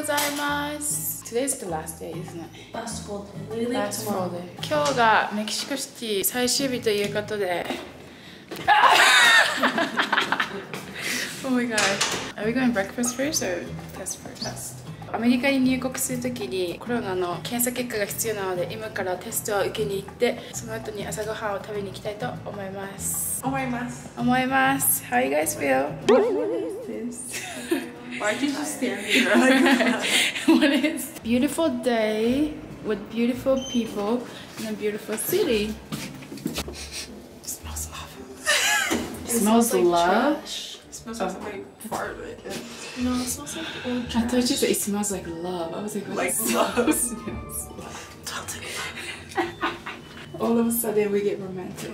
gozaimasu. Today's the last day, isn't it? Last full day. Last full day. Today is Mexico City last day. Oh my god. Are we going breakfast first or test first? Test. アメリカに入国するときにコロナの検査結果が必要なので今からテストを受けに行ってその後に朝ごはんを食べに行きたいと思います思います How you guys feel? What is this? Why did you just stand here? What is beautiful day with beautiful people in a beautiful city. It smells love. It smells love? It smells like somebody farted. No, it smells like old trash. I thought you said it smells like love. I was like, what is this? All of a sudden we get romantic.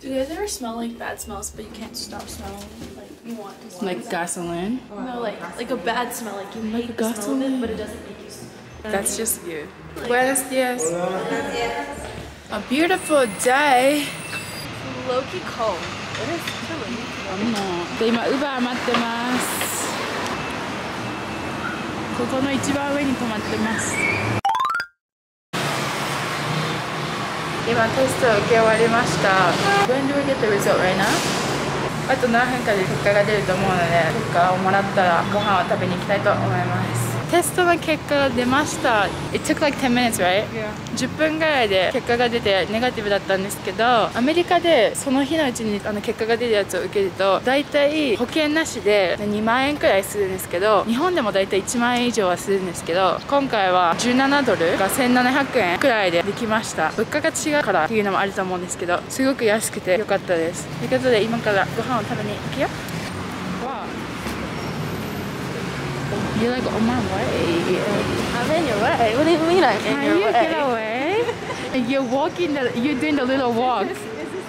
Do you guys ever smell like bad smells but you can't stop smelling? Like you want to smell like gasoline? No, like a bad smell. Like you like gasoline, but it doesn't make you smell. That's just you. Like, buenos dias. Buenos dias. A beautiful day. Low-key cold. It is chilly. Oh no. で、今、ウバー待ってます。ここの一番上に止まってます。今テストを受け終わりました。When do we get the result right now? あと何分かで結果が出ると思うので、結果をもらったらご飯を食べに行きたいと思います。テストの結果が出ました。It took like 10 minutes, right? Yeah. 10分ぐらいで結果が出てネガティブだったんですけど、アメリカでその日のうちに結果が出るやつを受けると大体保険なしで2万円くらいするんですけど、日本でも大体1万円以上はするんですけど、今回は17ドルが1700円くらいでできました。物価が違うからっていうのもあると思うんですけど、すごく安くて良かったです。ということで今からご飯を食べに行くよ。You're like on my way. I'm in your way. What do you mean I'm in your way? Get away. You're walking. You're doing the little walk. Is this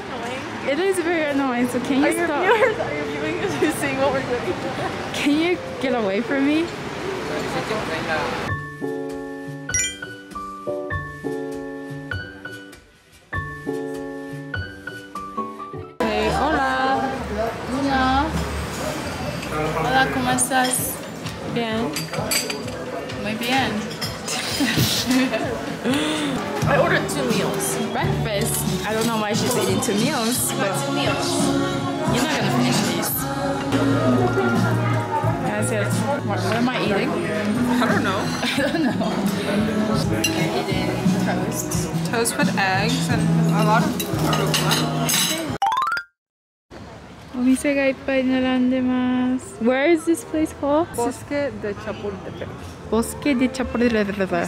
annoying? It is very annoying. So can you stop? Are your viewers who are seeing what we're doing? Can you get away from me? Hey, hola. Hola. Hola, ¿cómo estás? Bien. Muy bien. I ordered 2 meals. Breakfast. I don't know why she's eating 2 meals, but 2 meals. You're not gonna finish these. That's it. What am I eating? I don't know. I'm eating toast. Toast with eggs and a lot of arugula. お店がいっぱい並んでます。Where is this place called? Bosque de Chapultepec. Bosque de Chapultepec.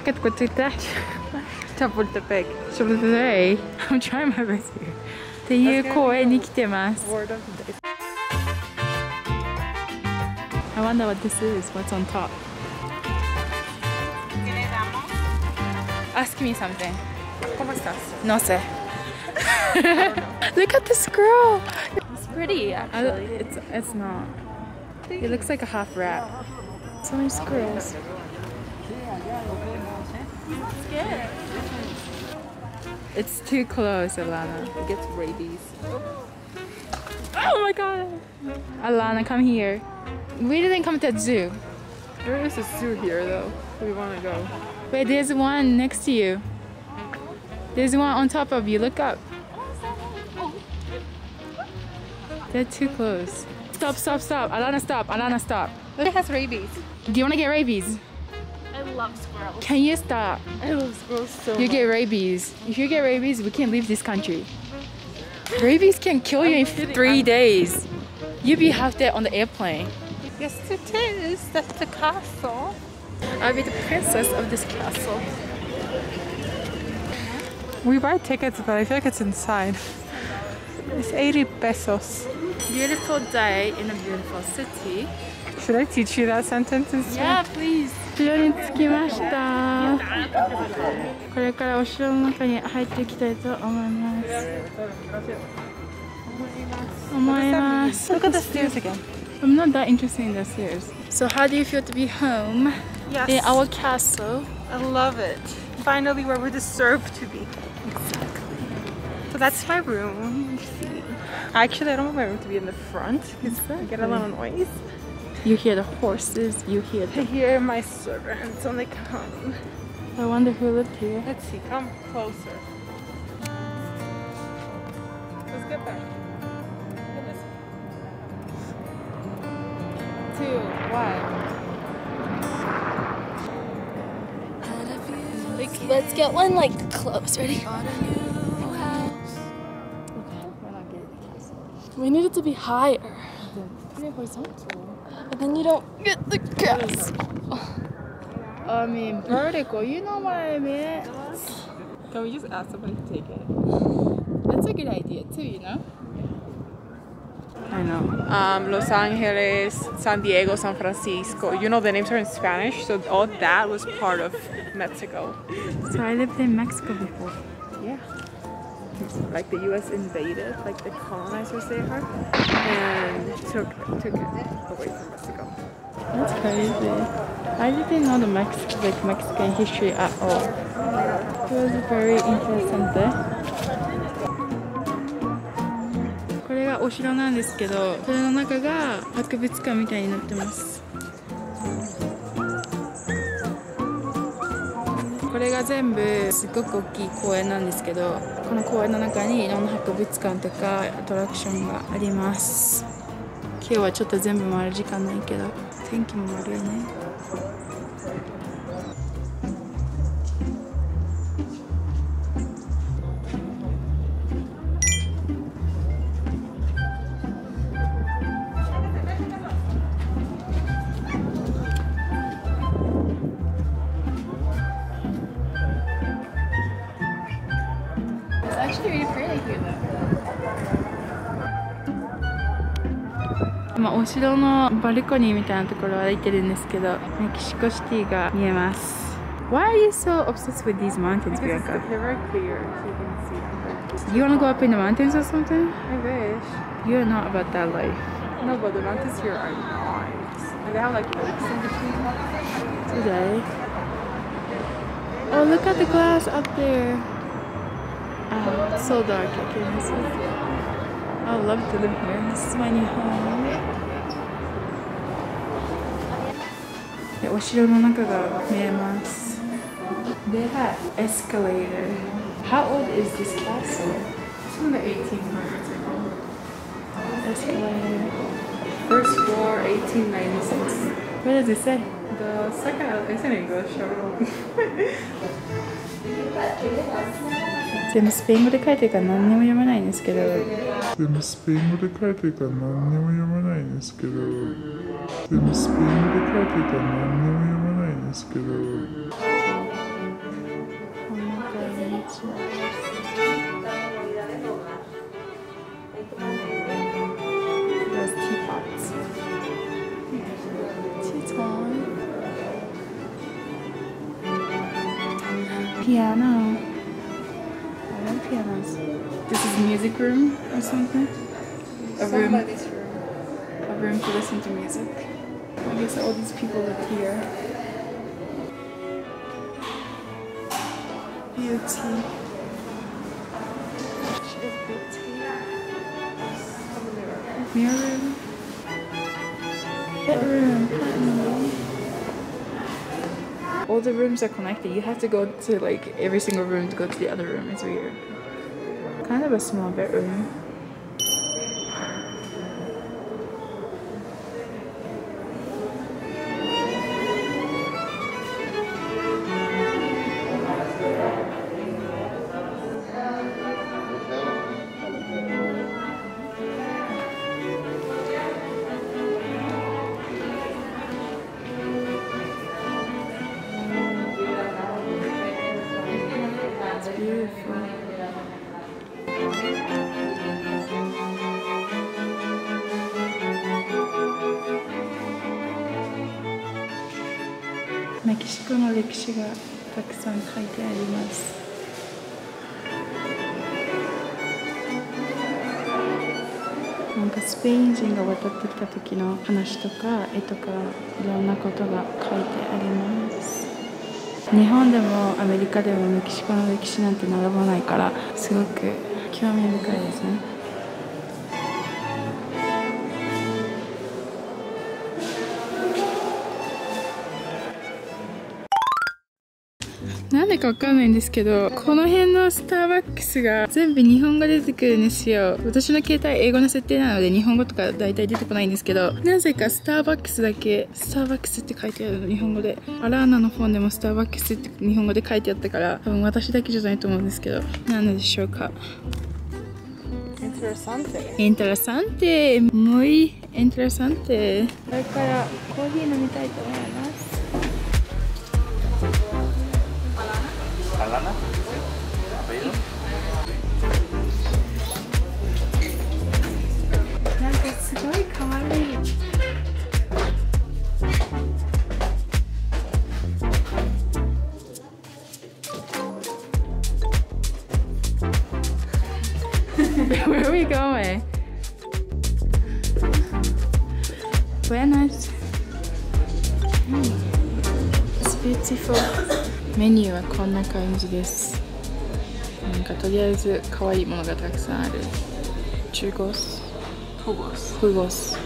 Chapultepec. Chapultepec. I'm trying my best here. っていう公園に来てます。I wonder what this is. What's on top? Ask me something. ¿Cómo estás? No sé. Look at this girl! It's pretty, actually. It's not. It looks like a half wrap. So many squirrels. I'm scared. It's too close, Alana. It gets rabies. Oh my god! Alana, come here. We didn't come to the zoo. There is a zoo here, though. We want to go. Wait, there's one next to you. There's one on top of you. Look up. They're too close. Stop, stop, stop. Alana, stop. Alana, stop. It has rabies. Do you want to get rabies? I love squirrels. Can you stop? I love squirrels so much. You get rabies. If you get rabies, we can't leave this country. Rabies can kill you in 3 days. You'll be half dead on the airplane. Yes, it is. That's the castle. I'll be the princess of this castle. We buy tickets, but I feel like it's inside. It's 80 pesos. Beautiful day in a beautiful city. Should I teach you that sentence instead? Yeah, please. 城に着きました。これからお城の中に入っていきたいと思います。思います。Look at the stairs again. I'm not that interested in the stairs. So how do you feel to be home? Yes. In our castle? I love it. Finally where we deserve to be. Exactly. So that's my room. Actually, I don't want my room to be in the front because I get a lot of noise. You hear the horses, you hear the... I hear my servants when they come. I wonder who lived here. Let's see, come closer. Let's get back. Two, one. Like, let's get one like close, ready? We need it to be higher. And then you don't get the gas. I mean, vertical, you know what I mean? Can we just ask somebody to take it? That's a good idea too, you know? I know. Los Angeles, San Diego, San Francisco. You know, the names are in Spanish, so all that was part of Mexico. So I lived in Mexico before. Yeah. Like the U.S. invaded, like the colonizers they are, and took it away from Mexico. That's crazy. I didn't know the Mexican history at all. It was very interesting there. これがお城なんですけど、それの中が博物館みたいになってます。これが全部すごく大きい公園なんですけど、この公園の中にいろんな博物館とかアトラクションがあります。今日はちょっと全部回る時間ないけど、天気も悪いね。まあ、お城のバルコニーみたいなところを歩いてるんですけど、メキシコシティが見えます。Why are you so obsessed with these mountains, Bianca? They're very clear, so you can see them. You wanna go up in the mountains or something? I wish. You're not about that life. No, but the mountains here are nice. And they have like lakes in between. Today. Oh, look at the glass up there. Oh, it's so dark. I can't see. I love to live here. This is my new home. で、お城の中が見えます。They had escalator. How old is this castle? It's from the 1800s. Escalator. First floor, 1896. What does it say? The second is in English. There's teapots. Teapot. Piano. This is music room or something? A room to listen to music. I guess all these people live here. Beauty. Mirror room. Bedroom. All the rooms are connected. You have to go to like every single room to go to the other room. It's weird. Kind of a small bedroom.メキシコの歴史がたくさん書いてあります。なんかスペイン人が渡ってきた時の話とか絵とかいろんなことが書いてあります。日本でもアメリカでもメキシコの歴史なんて並ばないからすごく興味深いですね。なんでかわかんないんですけど、この辺のスターバックスが全部日本語出てくるんですよ。私の携帯英語の設定なので日本語とか大体出てこないんですけど、なぜかスターバックスだけスターバックスって書いてあるの日本語で。Alanaの本でもスターバックスって日本語で書いてあったから、多分私だけじゃないと思うんですけど、なんででしょうか。インタラサンテ、もいインタラサンテ。これからコーヒー飲みたいと思います。Alana? ¿Apellido? Where are we going? Buenas. It's beautiful. メニューはこんな感じです。なんかとりあえず可愛いものがたくさんある。中ゴス、フゴス、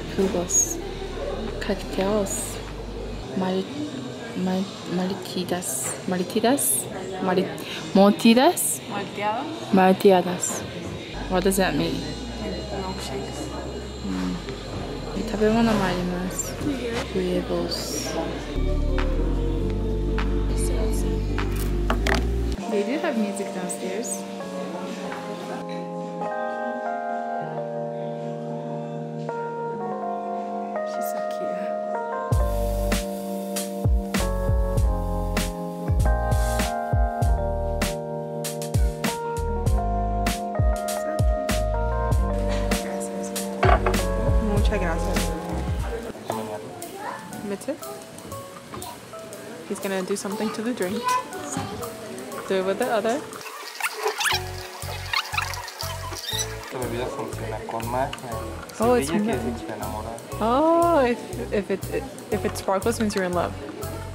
カクテオス、マルティアダス。 What does that mean? 食べ物もあります。フレーボス。 They do have music downstairs. She's so cute. Muchas gracias. Mete? He's gonna do something to the drink. Do it with the other. Oh, it's if it sparkles, means you're in love.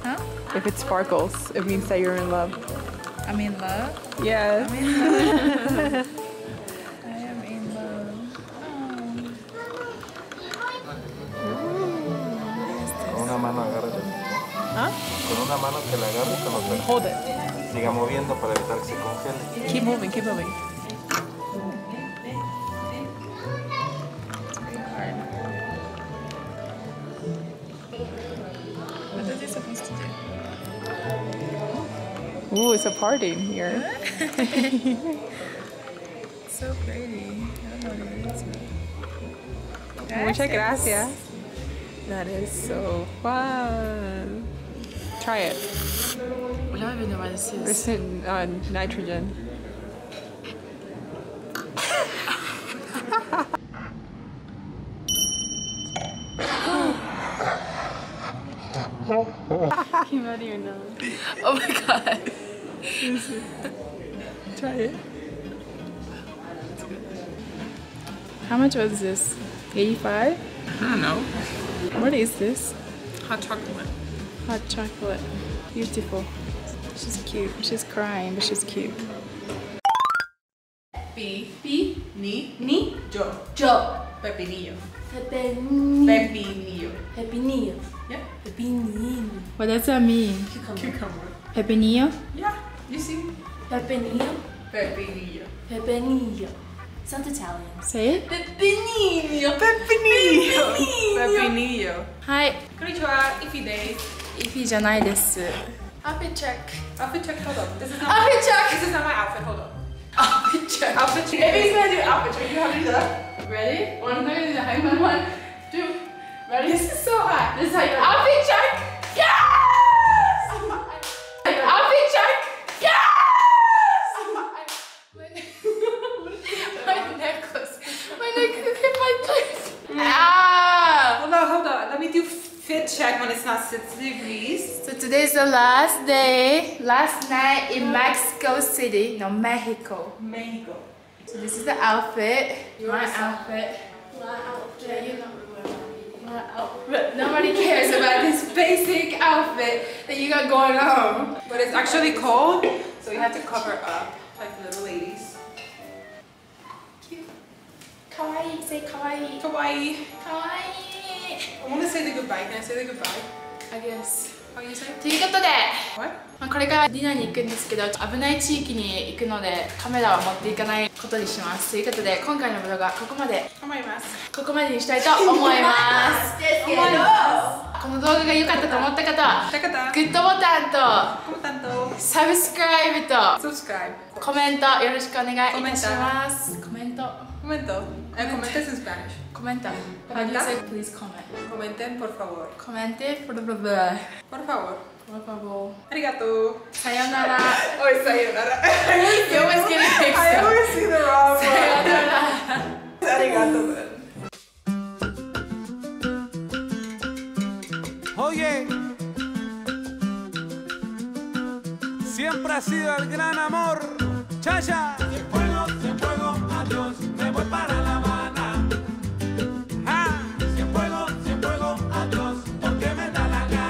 Huh? If it sparkles, it means that you're in love. I'm in love? Yes. I am in love. Oh. Hold it. Siga moviendo para evitar que se congele. Keep moving. What are they supposed to do? Ooh, it's a party here. It's so pretty. I don't know what it is. Muchas gracias. That is so fun. Try it. I don't even know what this is. It's in nitrogen. Came out of your nose. Oh my god. Try it. How much was this? 85? I don't know. What is this? Hot chocolate. Beautiful. She's cute. She's crying, but she's cute. Pepinillo. Yeah. Pepinillo. What does that mean? Cucumber. Pepinillo? Yeah. You see? Pepinillo. Sounds Italian. Say it. Pepinillo. Hi. Konnichiwa. Iffyじゃないです。Outfit check, hold up. This is not my outfit, hold up. Outfit check. Baby's gonna do outfit check. You have to do that. Ready? One, two, ready? This is so hot. This is how you outfit check. Yes! Outfit check. Yes! My necklace hit my place. Ah! Hold on. Let me do fit check when it's not 6 degrees. So today's the last day, last night in Mexico City. No, Mexico. So this is the outfit. My outfit. You're not wearing my outfit. Nobody cares about this basic outfit that you got going on. But it's actually cold, so you have to cover up like little ladies. Cute. Kawaii. Say kawaii. I want to say the goodbye. Can I say the goodbye? I guess. What you say? ということで、まあ、これからディナーに行くんですけど、危ない地域に行くのでカメラは持っていかないことにします。ということで、今回のブログはここまで。頑張ります。ここまでにしたいと思います。ですけど、この動画が良かったと思った方は、グッドボタンとサブスクライブとコメントよろしくお願いいたします。コメント。Comentes en Spanish. Comenta. Please comment. Comenten, por favor. Comente, por favor. Por favor. Por favor. Arigato. Sayonara. Oh, sayonara. You always get it fixed. I always see the wrong one. Sayonara. Arigato, man. Oye, siempre ha sido el gran amor. Chacha. Se fuego, adiós. Me voy para la.